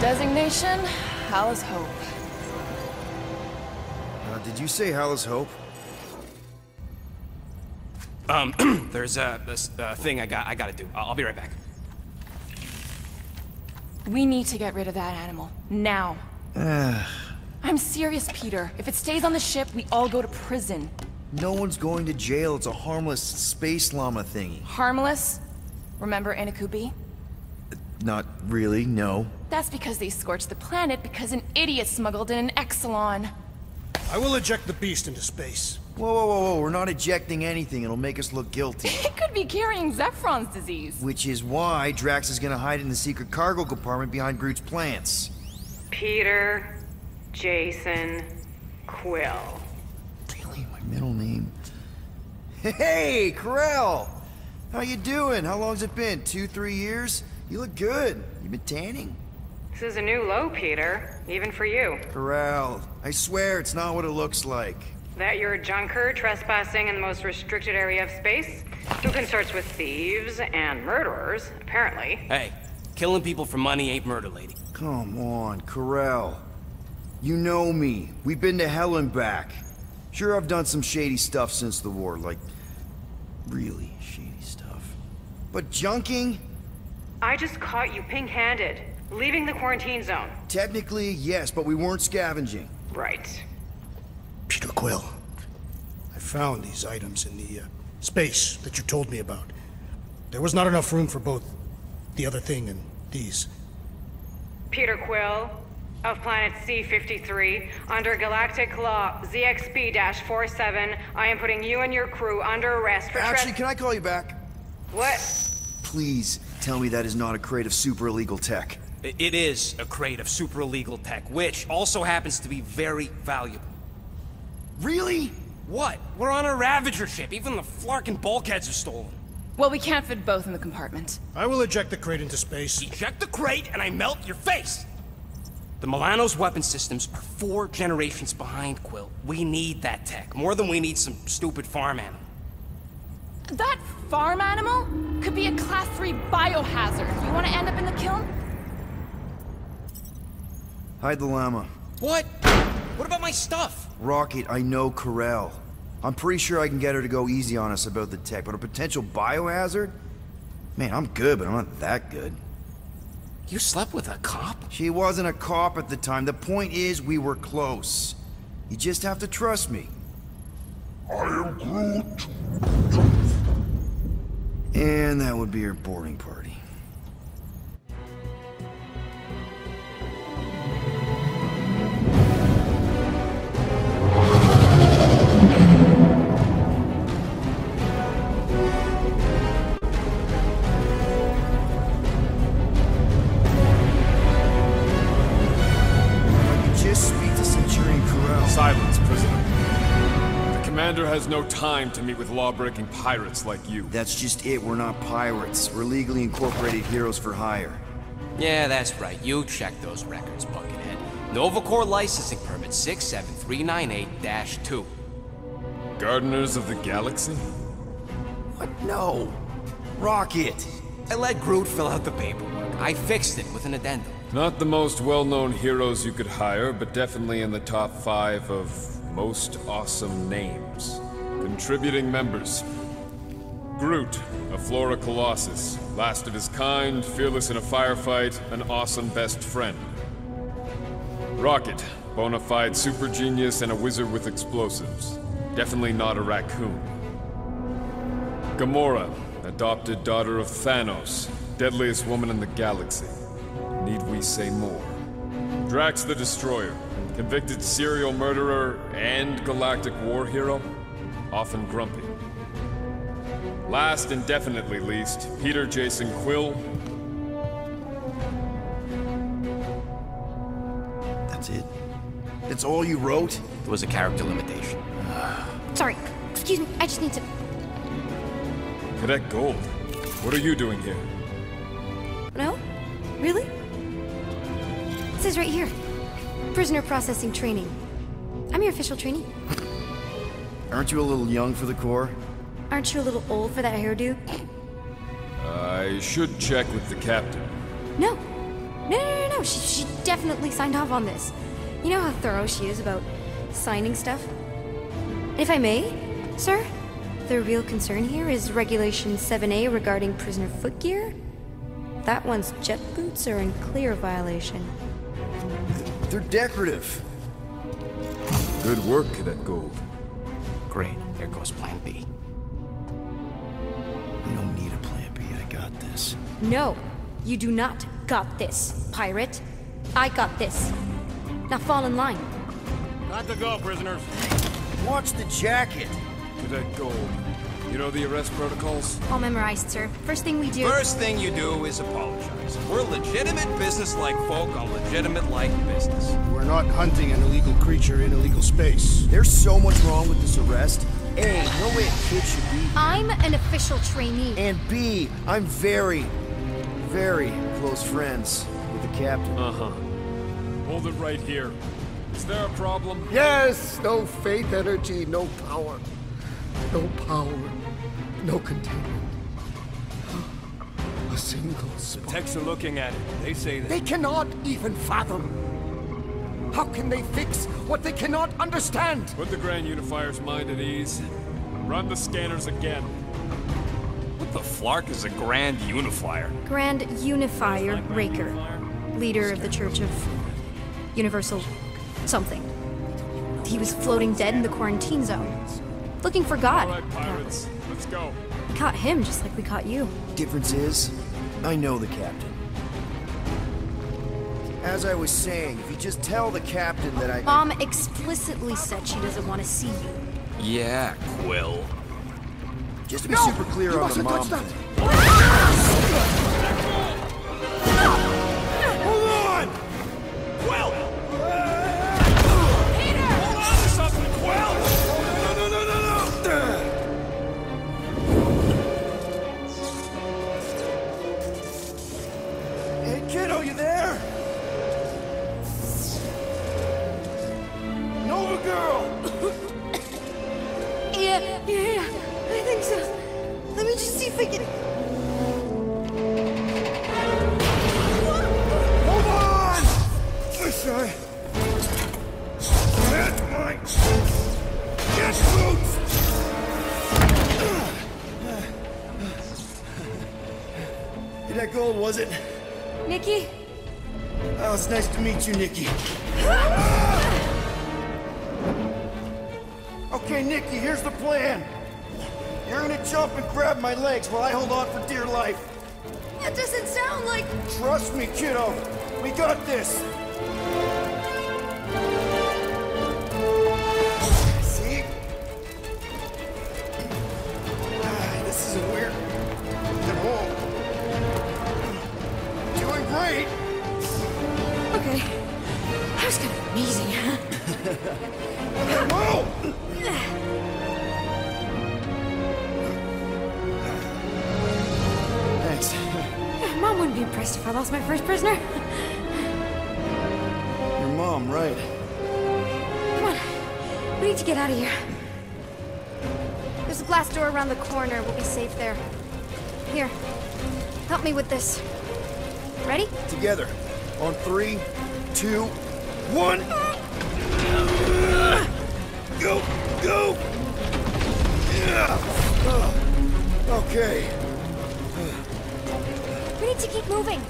Designation, Hala's Hope. Did you say Hala's Hope? There's this thing I gotta do. I'll be right back. We need to get rid of that animal. Now. I'm serious, Peter. If it stays on the ship, we all go to prison. No one's going to jail. It's a harmless space llama thingy. Harmless? Remember Inakubi? Not really, no. That's because they scorched the planet because an idiot smuggled in an Exelon. I will eject the beast into space. Whoa, whoa, whoa, whoa, we're not ejecting anything. It'll make us look guilty. It could be carrying Zephron's disease. Which is why Drax is gonna hide in the secret cargo compartment behind Groot's plants. Peter, Jason, Quill. Really? My middle name? Hey, Ko-Rel! How you doing? How long's it been? 2-3 years? You look good. You've been tanning. This is a new low, Peter. Even for you. Ko-Rel, I swear it's not what it looks like. That you're a junker trespassing in the most restricted area of space? Who consorts with thieves and murderers, apparently. Hey, killing people for money ain't murder, lady. Come on, Ko-Rel. You know me. We've been to hell and back. Sure, I've done some shady stuff since the war, like, really shady stuff. But junking? I just caught you pink-handed, leaving the quarantine zone. Technically, yes, but we weren't scavenging. Right. Peter Quill, I found these items in the space that you told me about. There was not enough room for both the other thing and these. Peter Quill, of planet C-53, under Galactic Law ZXB-47, I am putting you and your crew under arrest for Actually, can I call you back? What? Please tell me that is not a crate of super illegal tech. It is a crate of super illegal tech, which also happens to be very valuable. Really? What? We're on a Ravager ship. Even the Flarkin bulkheads are stolen. Well, we can't fit both in the compartment. I will eject the crate into space. Eject the crate and I melt your face! The Milano's weapon systems are 4 generations behind, Quill. We need that tech, more than we need some stupid farm animal. That farm animal could be a Class 3 biohazard. You want to end up in the kiln? Hide the llama. What? What about my stuff? Rocket, I know Ko-Rel. I'm pretty sure I can get her to go easy on us about the tech, but a potential biohazard? Man, I'm good, but I'm not that good. You slept with a cop? She wasn't a cop at the time. The point is, we were close. You just have to trust me. I am Groot. And that would be your boarding party. Has no time to meet with law-breaking pirates like you. That's just it. We're not pirates. We're legally incorporated heroes for hire. Yeah, that's right. You checked those records, Buckethead. Nova Corps licensing permit 67398-2. Gardeners of the Galaxy? What? No. Rocket. I let Groot fill out the paperwork. I fixed it with an addendum. Not the most well-known heroes you could hire, but definitely in the top 5 of most awesome names. Contributing members. Groot, a Flora Colossus. Last of his kind, fearless in a firefight, an awesome best friend. Rocket, bona fide super genius and a wizard with explosives. Definitely not a raccoon. Gamora, adopted daughter of Thanos, deadliest woman in the galaxy. Need we say more? Drax the Destroyer, convicted serial murderer and galactic war hero. Often grumpy. Last and definitely least, Peter Jason Quill. That's it? That's all you wrote? There was a character limitation. Sorry, excuse me, I just need to... Cadet Gold, what are you doing here? No? Really? It says right here. Prisoner processing training. I'm your official trainee. Aren't you a little young for the Corps? Aren't you a little old for that hairdo? I should check with the captain. No. No, she definitely signed off on this. You know how thorough she is about signing stuff? If I may, sir, the real concern here is Regulation 7A regarding prisoner footgear. That one's jet boots are in clear violation. They're decorative. Good work, Cadet Gold. Great. There goes Plan B. You don't need a Plan B. I got this. No, you do not got this, pirate. I got this. Now fall in line. Got to go, prisoners. Watch the jacket. Cadet Gold, you know the arrest protocols? All memorized, sir. First thing you do is apologize. We're legitimate business-like folk on legitimate-like business. We're not hunting an illegal creature in illegal space. There's so much wrong with this arrest. A, no way a kid should be here. I'm an official trainee. And B, I'm very, very close friends with the captain. Uh-huh. Hold it right here. Is there a problem? Yes! No faith, energy, no power. No power, no containment. A single spot. The techs are looking at it. They say that... They cannot even fathom. How can they fix what they cannot understand? Put the Grand Unifier's mind at ease. Run the scanners again. What the flark is a Grand Unifier? Grand Unifier Breaker. Leader of the Church of... Universal... something. He was floating dead in the quarantine zone. Looking for God. All right, pirates. Let's go. We caught him just like we caught you. Difference is, I know the captain. As I was saying, if you just tell the captain that I... Mom explicitly said she doesn't want to see you. Yeah, Quill. Just to be super clear on the mom thing. Hold on! Quill! Was it? Nikki? Oh, it's nice to meet you, Nikki. Okay, Nikki, here's the plan. You're gonna jump and grab my legs while I hold on for dear life. That doesn't sound like... Trust me, kiddo. We got this. See? This is weird. Great. Okay. That was kind of amazing, huh? Thanks. Mom wouldn't be impressed if I lost my first prisoner. Your mom, right? Come on. We need to get out of here. There's a glass door around the corner. We'll be safe there. Here. Help me with this. Ready? Together. On 3, 2, 1. Go! Go! Okay. We need to keep moving.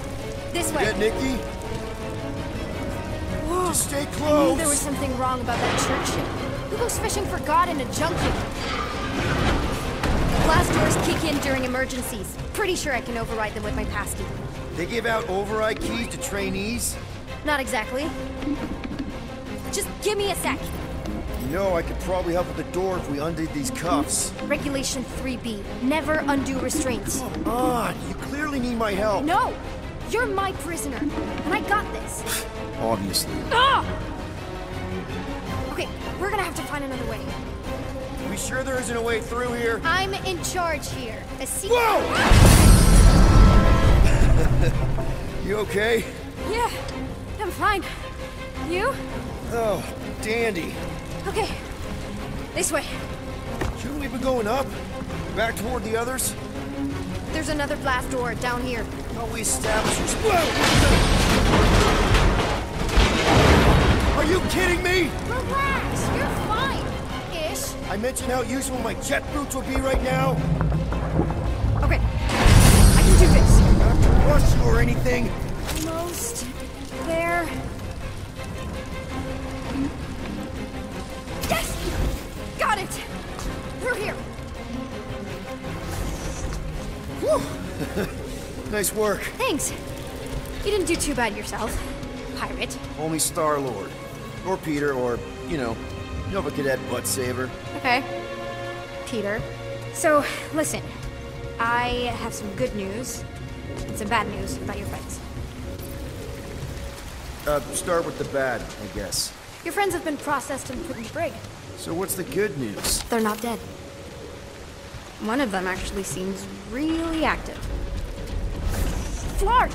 This way. Yeah, Nikki? Whoa. Just stay close. I knew there was something wrong about that church ship. Who goes fishing for God in a junkyard? The glass doors kick in during emergencies. Pretty sure I can override them with my passkey. They give out override keys to trainees? Not exactly. Just give me a sec. You know, I could probably help with the door if we undid these cuffs. Regulation 3B. Never undo restraints. Come on, you clearly need my help. No! You're my prisoner, and I got this. Obviously. Ah! Okay, we're gonna have to find another way. Are we sure there isn't a way through here? I'm in charge here. A secret... Whoa! You okay? Yeah, I'm fine. You? Oh, dandy. Okay, this way. Shouldn't we be going up? Back toward the others? There's another blast door down here. How we establish... Whoa! you kidding me? Relax, you're fine-ish. I mentioned how useful my jet boots will be right now. Okay, I can do this. Not to rush you or anything. Almost there. Yes! Got it! They're here. Whew. Nice work. Thanks. You didn't do too bad yourself, pirate. Only Star-Lord. Or Peter, or, you know, Nova Cadet Butt Saver. Okay. Peter. So, listen. I have some good news and some bad news about your friends. Start with the bad, I guess. Your friends have been processed and put in the brig. So what's the good news? They're not dead. One of them actually seems really active. Flark!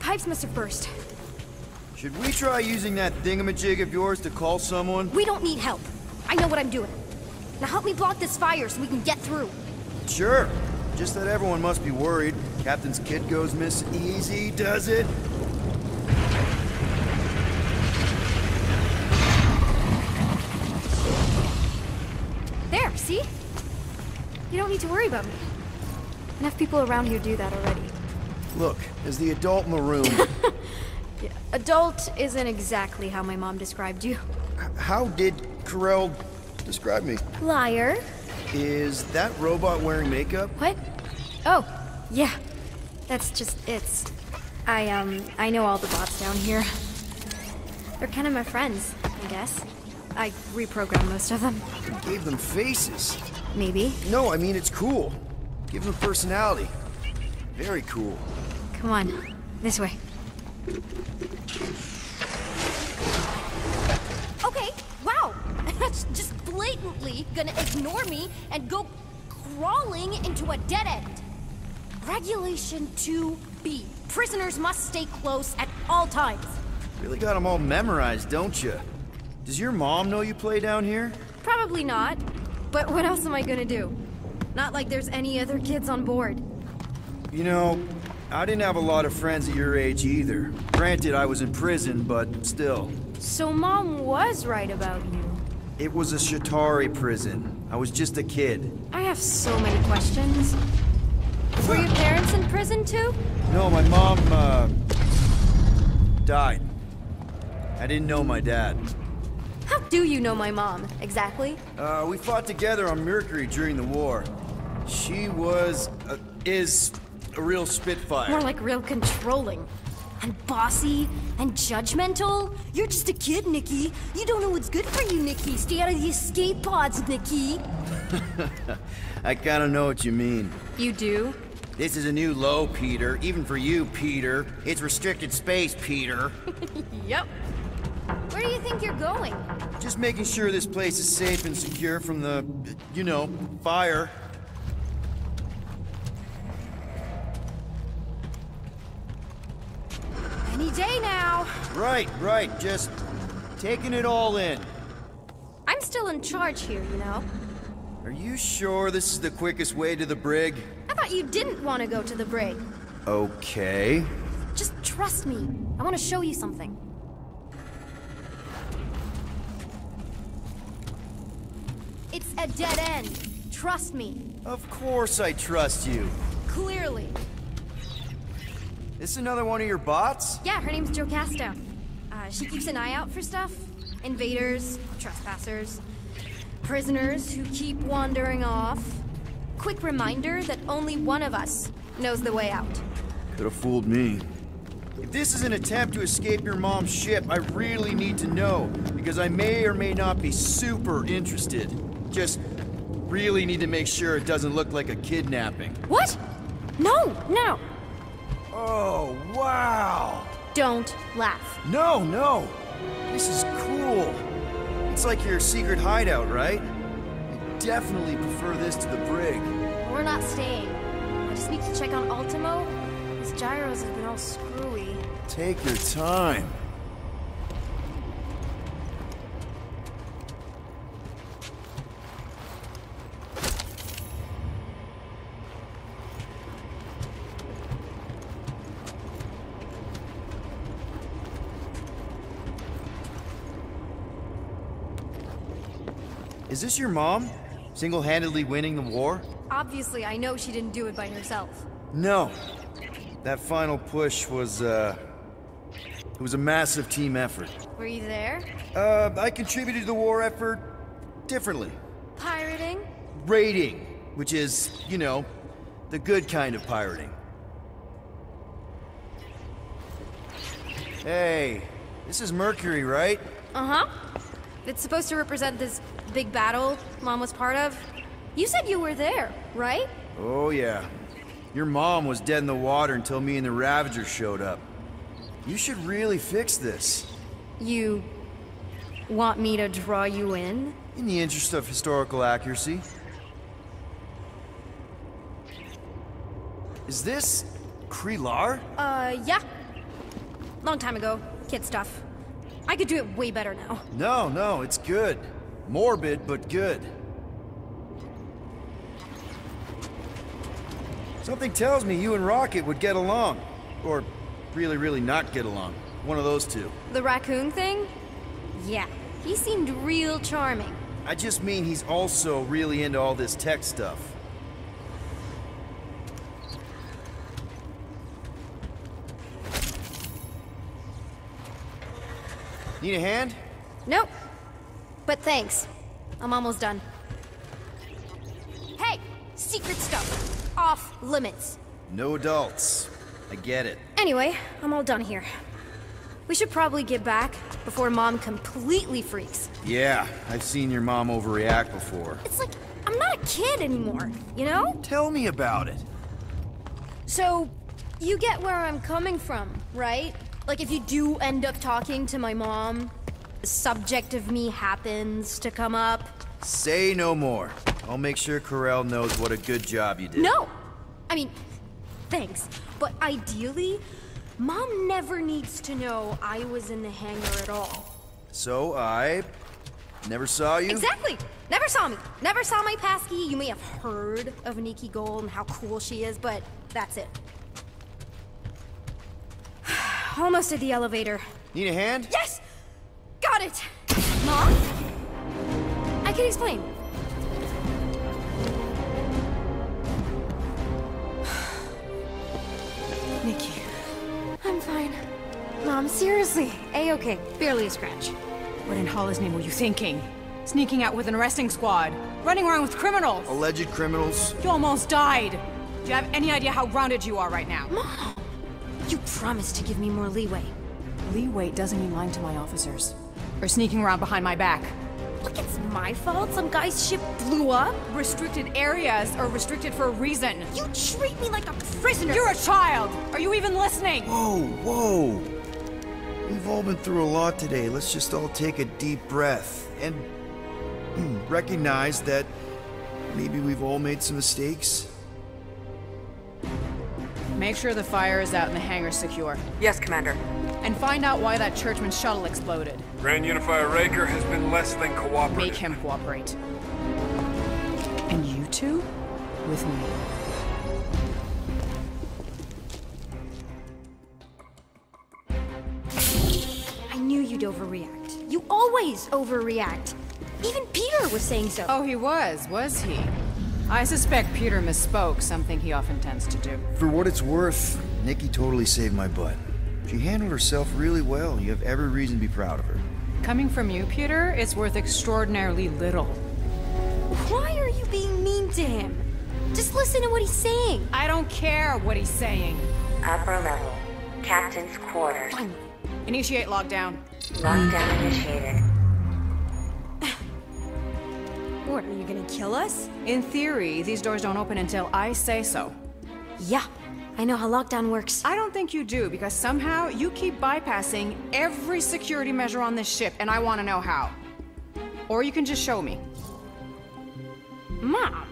Pipes must have burst. Should we try using that thingamajig of yours to call someone? We don't need help. I know what I'm doing. Now help me block this fire so we can get through. Sure. Just that everyone must be worried. Captain's kid goes miss easy, does it? There, see? You don't need to worry about me. Enough people around here do that already. Look, as the adult in the room... Yeah, adult isn't exactly how my mom described you. How did Ko-Rel describe me? Liar. Is that robot wearing makeup? What? Oh, yeah. That's just it's. I know all the bots down here. They're kind of my friends, I guess. I reprogrammed most of them. You gave them faces. Maybe. No, I mean it's cool. Give them personality. Very cool. Come on, this way. Okay, wow! That's just blatantly gonna ignore me and go crawling into a dead end. Regulation 2B. Prisoners must stay close at all times. Really got them all memorized, don't you? Does your mom know you play down here? Probably not. But what else am I gonna do? Not like there's any other kids on board. You know, I didn't have a lot of friends at your age either. Granted, I was in prison, but still. So Mom was right about you. It was a Chitauri prison. I was just a kid. I have so many questions. Were your parents in prison too? No, my mom, died. I didn't know my dad. How do you know my mom, exactly? We fought together on Mercury during the war. She was... is a real spitfire. More like real controlling. And bossy. And judgmental. You're just a kid, Nikki. You don't know what's good for you, Nikki. Stay out of the escape pods, Nikki. I kinda know what you mean. You do? This is a new low, Peter. Even for you, Peter. It's restricted space, Peter. Yep. Where do you think you're going? Just making sure this place is safe and secure from the, you know, fire. Any day now. Right. Just taking it all in. I'm still in charge here, you know. Are you sure this is the quickest way to the brig? I thought you didn't want to go to the brig. Okay. Just trust me. I want to show you something. It's a dead end. Trust me. Of course I trust you. Clearly. This is another one of your bots? Yeah, her name's Jocasta. She keeps an eye out for stuff. Invaders, trespassers, prisoners who keep wandering off. Quick reminder that only one of us knows the way out. Could have fooled me. If this is an attempt to escape your mom's ship, I really need to know, because I may or may not be super interested. Just really need to make sure it doesn't look like a kidnapping. What? No. Oh, wow! Don't laugh. No! This is cool. It's like your secret hideout, right? I definitely prefer this to the brig. We're not staying. I just need to check on Ultimo. His gyros have been all screwy. Take your time. Is this your mom? Single-handedly winning the war? Obviously, I know she didn't do it by herself. No. That final push was, it was a massive team effort. Were you there? I contributed to the war effort differently. Pirating? Raiding, which is, you know, the good kind of pirating. Hey, this is Mercury, right? Uh-huh. It's supposed to represent this big battle Mom was part of. You said you were there, right? Oh, yeah. Your mom was dead in the water until me and the Ravager showed up. You should really fix this. You want me to draw you in? In the interest of historical accuracy. Is this Krelar? Yeah. Long time ago. Kid stuff. I could do it way better now. No, no, it's good. Morbid, but good. Something tells me you and Rocket would get along. Or really, really not get along. One of those two. The raccoon thing? Yeah, he seemed real charming. I just mean he's also really into all this tech stuff. Need a hand? Nope. But thanks. I'm almost done. Hey! Secret stuff! Off limits. No adults. I get it. Anyway, I'm all done here. We should probably get back before Mom completely freaks. Yeah, I've seen your mom overreact before. It's like, I'm not a kid anymore, you know? Tell me about it. So, you get where I'm coming from, right? Like, if you do end up talking to my mom, the subject of me happens to come up. Say no more. I'll make sure Ko-Rel knows what a good job you did. No! I mean, thanks. But ideally, Mom never needs to know I was in the hangar at all. So I never saw you? Exactly! Never saw me. Never saw my passkey. You may have heard of Nicky Gold and how cool she is, but that's it. Almost at the elevator. Need a hand? Yes! Got it! Mom? I can explain. Nikki. I'm fine. Mom, seriously. A-okay. Barely a scratch. What in Hala's name were you thinking? Sneaking out with an arresting squad. Running around with criminals. Alleged criminals. You almost died. Do you have any idea how grounded you are right now? Mom! You promised to give me more leeway. Leeway doesn't mean lying to my officers. Or sneaking around behind my back. Look, it's my fault some guy's ship blew up. Restricted areas are restricted for a reason. You treat me like a prisoner. You're a child. Are you even listening? Whoa, whoa. We've all been through a lot today. Let's just all take a deep breath and recognize that maybe we've all made some mistakes. Make sure the fire is out and the hangar's secure. Yes, Commander. And find out why that churchman's shuttle exploded. Grand Unifier Breaker has been less than cooperative. Make him cooperate. And you two? With me. I knew you'd overreact. You always overreact. Even Peter was saying so. Oh, he was he? I suspect Peter misspoke, something he often tends to do. For what it's worth, Nikki totally saved my butt. She handled herself really well. You have every reason to be proud of her. Coming from you, Peter, it's worth extraordinarily little. Why are you being mean to him? Just listen to what he's saying. I don't care what he's saying. Upper level. Captain's quarters. Fine. Initiate lockdown. Lockdown initiated. What, are you gonna kill us? In theory, these doors don't open until I say so. Yeah. I know how lockdown works. I don't think you do, because somehow you keep bypassing every security measure on this ship, and I want to know how. Or you can just show me. Mom!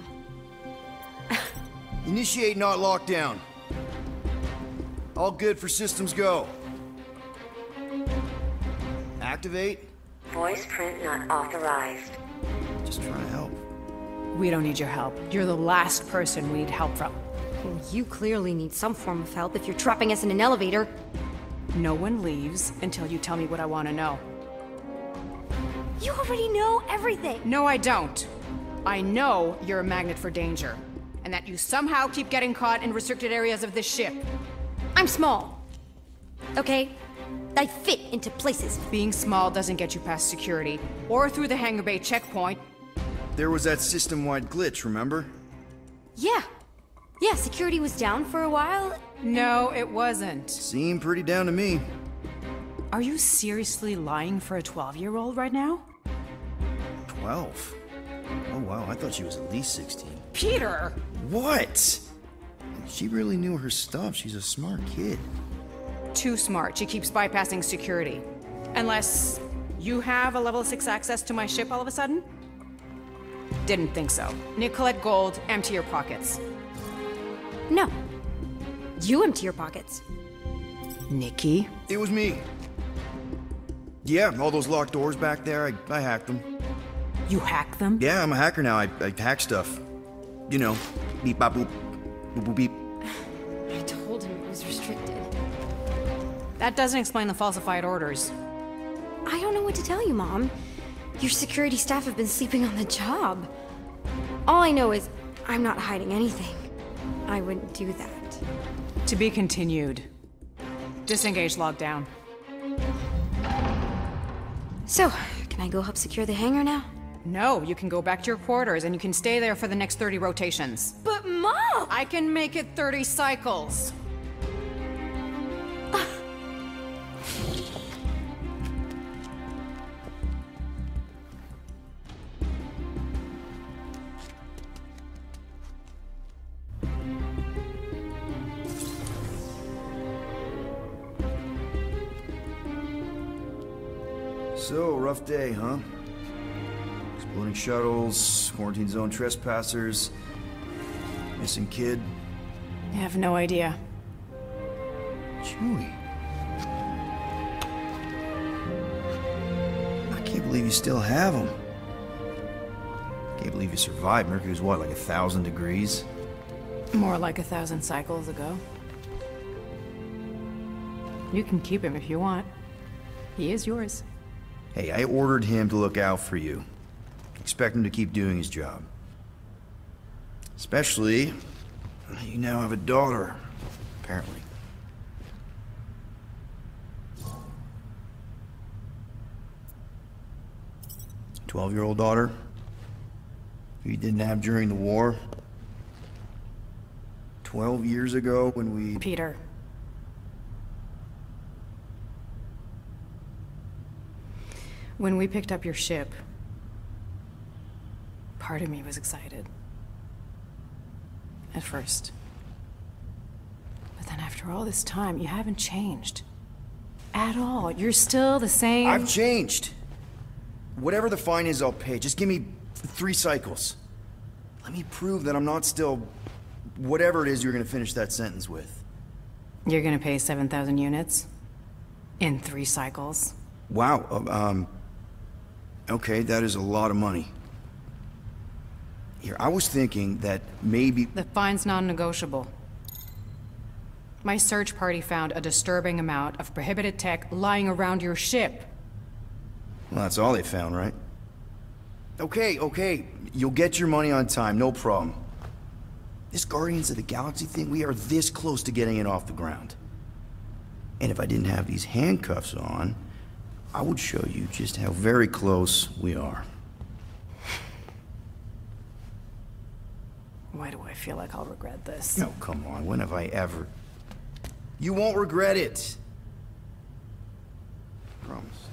Initiate not lockdown. All good for systems go. Activate. Voice print not authorized. Just trying to help. We don't need your help. You're the last person we need help from. Well, you clearly need some form of help if you're trapping us in an elevator. No one leaves until you tell me what I want to know. You already know everything! No, I don't. I know you're a magnet for danger, and that you somehow keep getting caught in restricted areas of this ship. I'm small, okay? I fit into places. Being small doesn't get you past security, or through the hangar bay checkpoint. There was that system-wide glitch, remember? Yeah. Yeah, security was down for a while. No, it wasn't. Seemed pretty down to me. Are you seriously lying for a 12-year-old right now? 12? Oh wow, I thought she was at least 16. Peter! What? She really knew her stuff. She's a smart kid. Too smart. She keeps bypassing security. Unless you have a level 6 access to my ship all of a sudden? Didn't think so. Nicolette Gold, empty your pockets. No. You empty your pockets. Nikki? It was me. Yeah, all those locked doors back there, I hacked them. You hack them? Yeah, I'm a hacker now. I hack stuff. You know, beep, bop, boop, boop, boop, beep. I told him it was restricted. That doesn't explain the falsified orders. I don't know what to tell you, Mom. Your security staff have been sleeping on the job. All I know is I'm not hiding anything. I wouldn't do that. To be continued. Disengage lockdown. So, can I go help secure the hangar now? No, you can go back to your quarters and you can stay there for the next 30 rotations. But Mom! I can make it 30 cycles. So, rough day, huh? Exploding shuttles, quarantine zone trespassers, missing kid. I have no idea. Chewie. I can't believe you still have him. I can't believe you survived. Mercury was what, like 1,000 degrees? More like 1,000 cycles ago. You can keep him if you want. He is yours. Hey, I ordered him to look out for you. Expect him to keep doing his job. Especially, you now have a daughter, apparently. Twelve-year-old daughter, who you didn't have during the war. 12 years ago when we... Peter. When we picked up your ship, part of me was excited. At first. But then after all this time, you haven't changed. At all. You're still the same. I've changed. Whatever the fine is, I'll pay. Just give me 3 cycles. Let me prove that I'm not still... whatever it is you're gonna finish that sentence with. You're gonna pay 7,000 units? In 3 cycles? Wow, okay, that is a lot of money. Here, I was thinking that maybe... The fine's non-negotiable. My search party found a disturbing amount of prohibited tech lying around your ship. Well, that's all they found, right? Okay, okay, you'll get your money on time, no problem. This Guardians of the Galaxy thing, we are this close to getting it off the ground. And if I didn't have these handcuffs on, I would show you just how very close we are. Why do I feel like I'll regret this? No, come on. When have I ever? You won't regret it. Promise.